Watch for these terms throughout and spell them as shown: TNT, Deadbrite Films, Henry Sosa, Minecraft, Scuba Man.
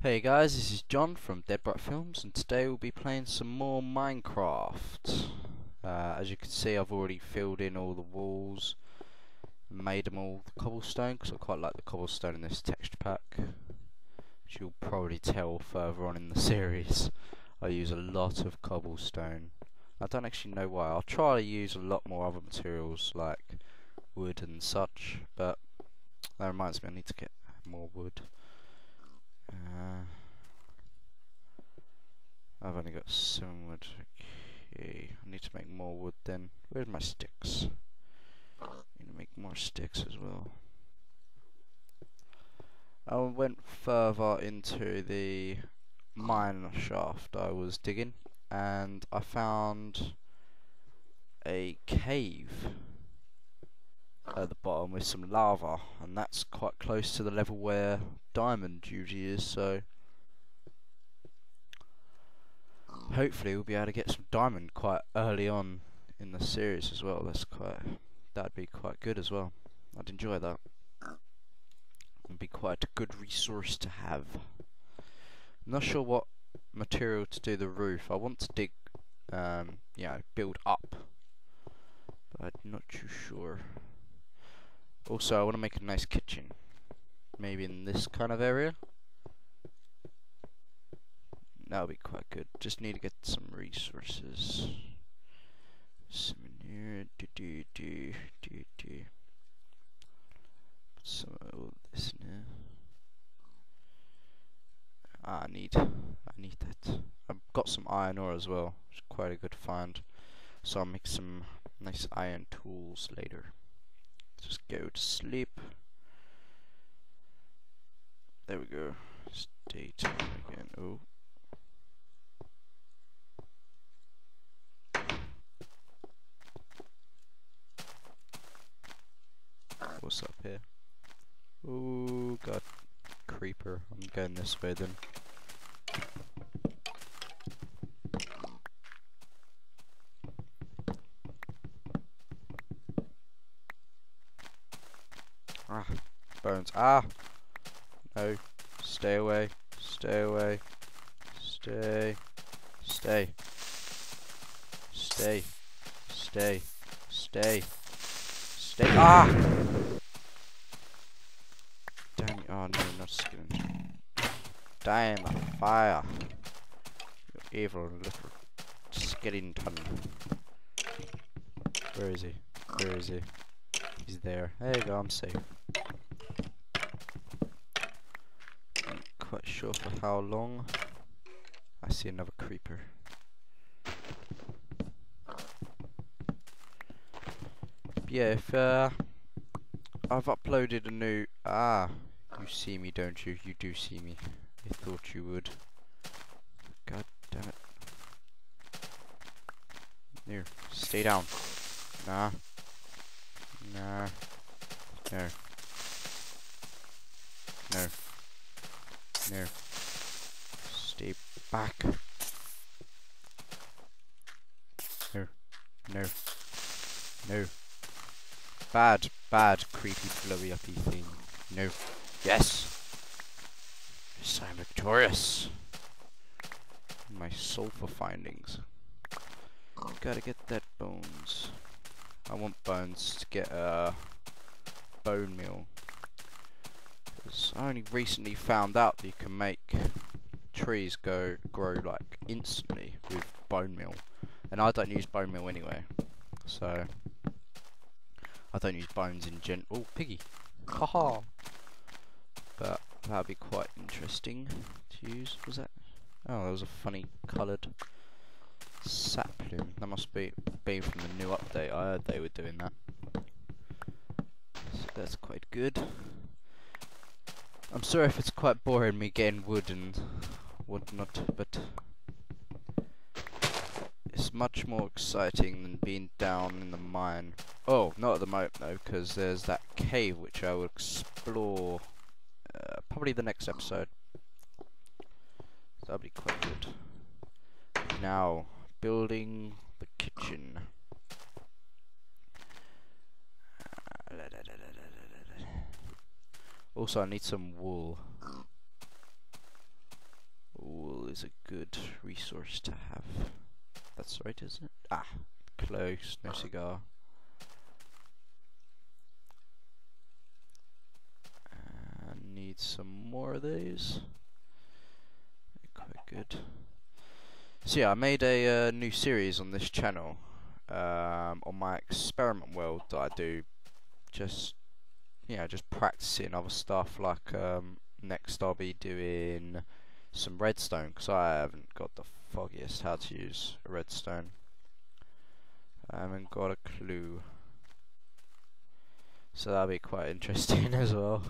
Hey guys, this is John from Deadbrite Films, and today we'll be playing some more Minecraft. As you can see, I've already filled in all the walls, made them all cobblestone because I quite like the cobblestone in this texture pack, which you'll probably tell further on in the series. I use a lot of cobblestone. I don't actually know why. I'll try to use a lot more other materials like wood and such, but that reminds me I need to get more wood. I've only got 7 wood. Okay, I need to make more wood then. Where's my sticks? I need to make more sticks as well. I went further into the mine shaft I was digging, and I found a cave at the bottom with some lava, and that's quite close to the level where diamond usually is, so hopefully we'll be able to get some diamond quite early on in the series as well. That'd be quite good as well. I'd enjoy that. It'd be quite a good resource to have. I'm not sure what material to do the roof. I want to dig, build up, but I'm not too sure. Also, I want to make a nice kitchen, maybe in this kind of area. That would be quite good. Just need to get some resources. Some here, Put some of all this in here. I need that. I've got some iron ore as well, which is quite a good find. So I'll make some nice iron tools later. Just go to sleep. There we go. It's daytime again. Oh. What's up here? Oh god. Creeper. I'm going this way then. Ah, bones. Ah! No. Stay away. Stay away. Stay. Stay. Stay. Stay. Stay. Stay. Ah! Dang it. Oh no, not skin. Damn the fire. You evil little skeleton. Where is he? Where is he? He's there. There you go, I'm safe. Quite sure for how long. I see another creeper. Yeah, if I've uploaded a new you see me, don't you? You do see me. I thought you would. God damn it. Here, stay down. Nah. Nah. No. No. No. Stay back. No. No. No. Bad, bad, creepy, blowy, uppy thing. No. Yes! Yes, I'm victorious! My sulfur findings. Gotta get that bones. I want bones to get a bone meal. I only recently found out that you can make trees grow like instantly with bone meal, and I don't use bone meal anyway, so I don't use bones in general. Oh, piggy! Haha! But that'd be quite interesting to use. Was that? Oh, that was a funny coloured sapling. That must be being from the new update. I heard they were doing that. So that's quite good. I'm sorry if it's quite boring me getting wood and whatnot, but it's much more exciting than being down in the mine. Oh, not at the moment though, because there's that cave which I will explore probably the next episode. That'll be quite good. Now, building the kitchen. Also, I need some wool. always a good resource to have. That's right, isn't it? Ah, close, no cigar. Need some more of these. Quite good. So yeah, I made a new series on this channel on my experiment world that I do, just just practicing other stuff. Like next I'll be doing some redstone, because I haven't got the foggiest how to use a redstone. I haven't got a clue, so that'll be quite interesting as well.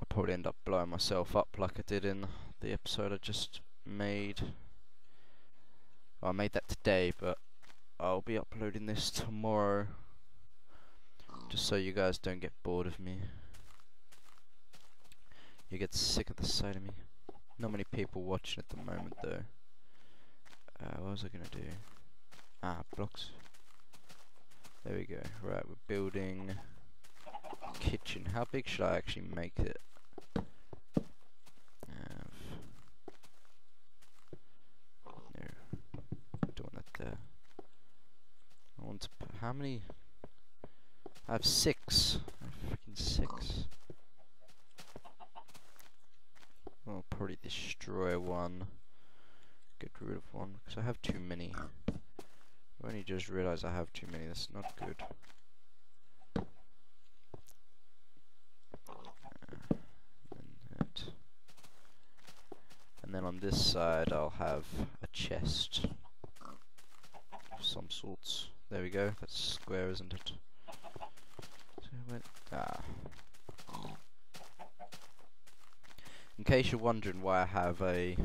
I'll probably end up blowing myself up like I did in the episode I just made. Well, I made that today, but I'll be uploading this tomorrow, just so you guys don't get bored of me. You get sick of the sight of me. Not many people watching at the moment though. What was I gonna do? Ah, blocks. There we go. Right, we're building a kitchen. How big should I actually make it? No, don't want that there. I want to put how many? I have 6. I have freaking 6. I'll probably destroy one. Get rid of one, because I have too many. I only just realised I have too many. That's not good. And then on this side, I'll have a chest of some sorts. There we go. That's square, isn't it? So I went, In case you're wondering why I have a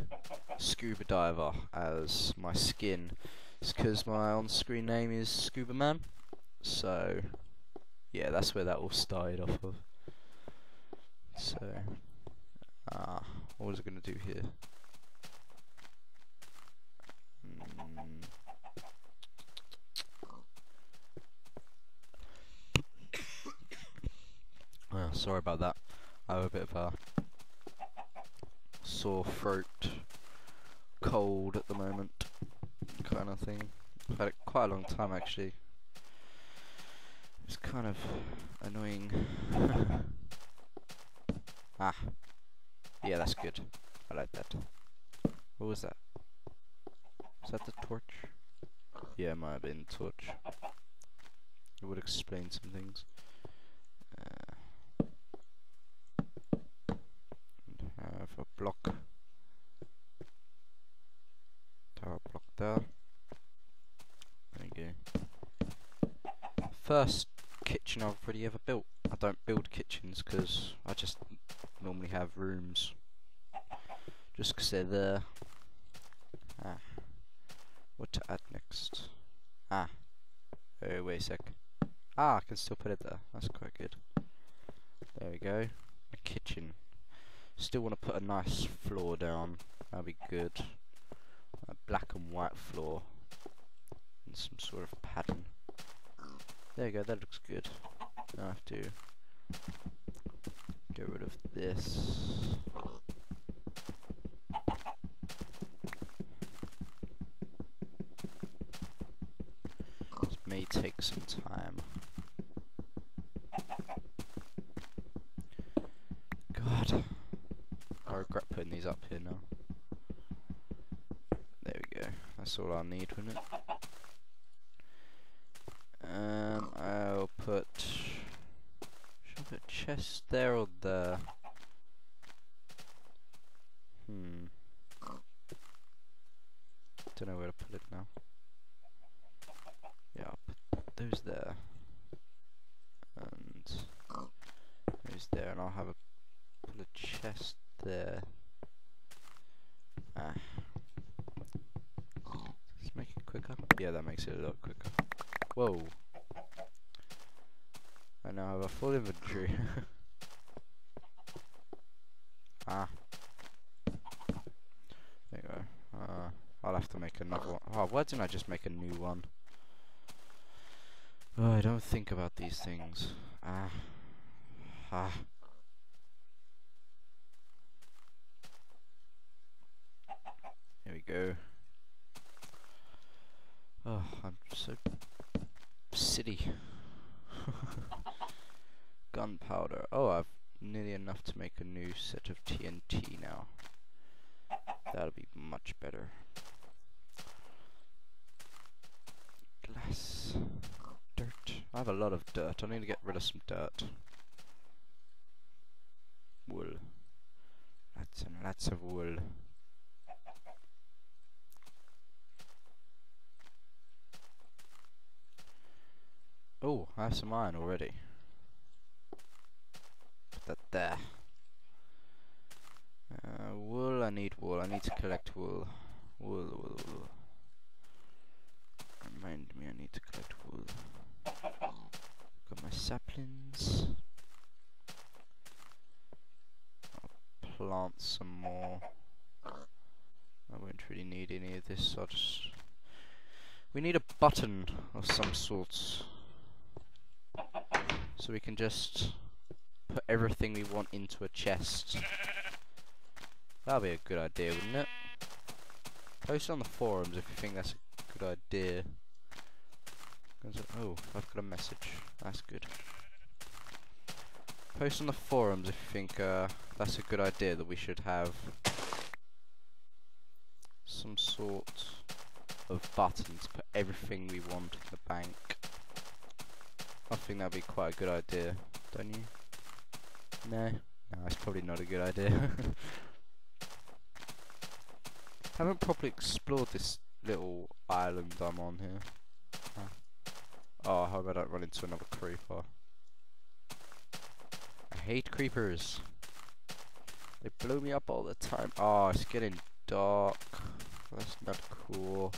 scuba diver as my skin, it's because my on-screen name is Scuba Man. So yeah, that's where that all started off of. So what was I gonna do here? Oh, sorry about that. I have a bit of a sore throat, cold at the moment, kind of thing. I've had it quite a long time actually. It's kind of annoying. Ah, yeah, that's good. I like that. What was that? Is that the torch? Yeah, it might have been the torch. It would explain some things. A block, tower block there. There you go. First kitchen I've already ever built. I don't build kitchens because I just normally have rooms, just because they're there. Ah, what to add next? Ah, oh wait a sec. Ah, I can still put it there. That's quite good. There we go. A kitchen. Still want to put a nice floor down. That'd be good. A black and white floor and some sort of pattern. There you go. That looks good. Now I have to get rid of this. This may take some time. God. I regret putting these up here now. There we go. That's all I need, wouldn't it? I'll put. Should I put a chest there or there? Don't know where to put it now. Yeah, I'll put those there. And those there, and I'll have a put a chest there. Let's make it quicker. Yeah, that makes it a lot quicker. Whoa. I now have a full inventory. There you go. I'll have to make another one. Oh, why didn't I just make a new one? Oh, I don't think about these things. go. Oh, I'm so silly. Gunpowder. Oh, I've nearly enough to make a new set of TNT now. That'll be much better. Glass. Dirt. I have a lot of dirt. I need to get rid of some dirt. Wool. Lots and lots of wool. Oh, I have some iron already. Put that there. Wool, I need wool. I need to collect wool. Wool. Remind me, I need to collect wool. Got my saplings. I'll plant some more. I won't really need any of this, so I'll just... We need a button of some sorts, so we can just put everything we want into a chest. That'll be a good idea, wouldn't it? Post it on the forums if you think that's a good idea. Oh, I've got a message. That's good. Post on the forums if you think that's a good idea, that we should have some sort of button to put everything we want in the bank. I think that'd be quite a good idea, don't you? No? No, it's probably not a good idea. Haven't properly explored this little island I'm on here. Oh, I hope I don't run into another creeper. I hate creepers. They blow me up all the time. Oh, it's getting dark. That's not cool.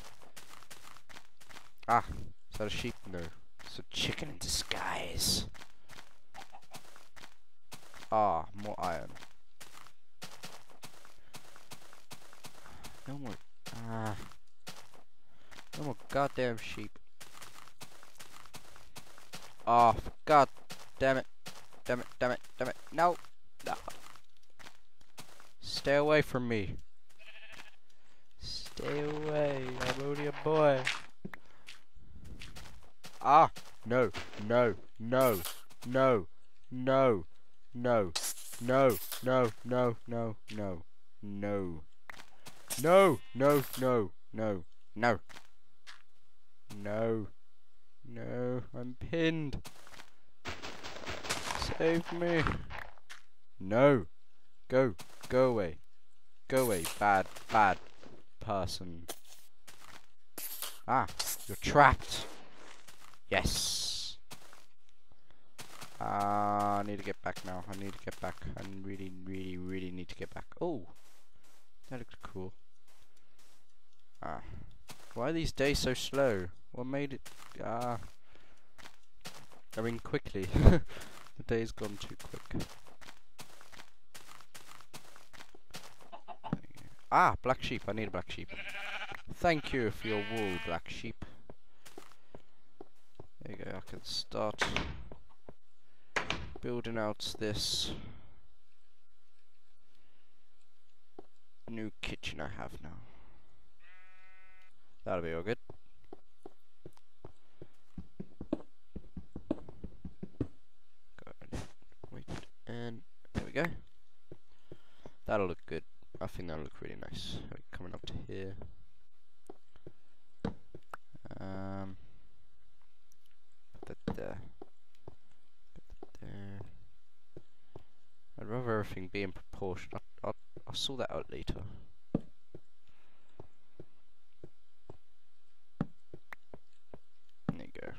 Ah, is that a sheep? No. It's a chicken in disguise. Ah, more iron. No more. Ah. No more goddamn sheep. Oh, god damn it. Damn it. No. No. Stay away from me. Stay away. I'm only a boy. Ah. No, I'm pinned. Save me. No. Go away. Go away, bad person. Ah, you're trapped. Yes. I need to get back now. I really need to get back. Oh, that looked cool. Ah. Why are these days so slow? What made it... I mean, quickly. The day's gone too quick. Ah, black sheep. I need a black sheep. Thank you for your wool, black sheep. There you go. I can start building out this new kitchen I have now. That'll be all good. And there we go. That'll look good. I think that'll look really nice. Coming up to here. Put that there. Put that there. I'd rather everything be in proportion. I'll sort that out later. There you go.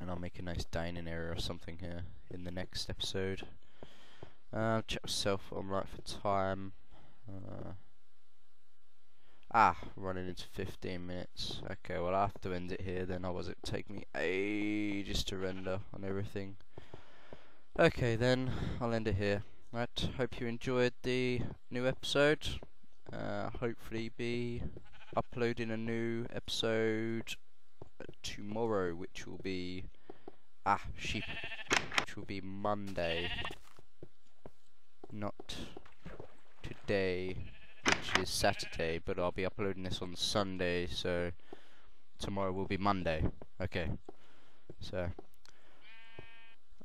And I'll make a nice dining area or something here in the next episode. Check myself on right for time. Running into 15 minutes. Okay, well I have to end it here then, otherwise it take me ages to render on everything. Okay then, I'll end it here. Right, hope you enjoyed the new episode. Hopefully be uploading a new episode tomorrow, which will be sheep, which will be Monday, not today, which is Saturday, but I'll be uploading this on Sunday, so tomorrow will be Monday. Okay, so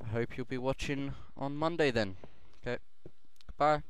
I hope you'll be watching on Monday then. Okay, goodbye.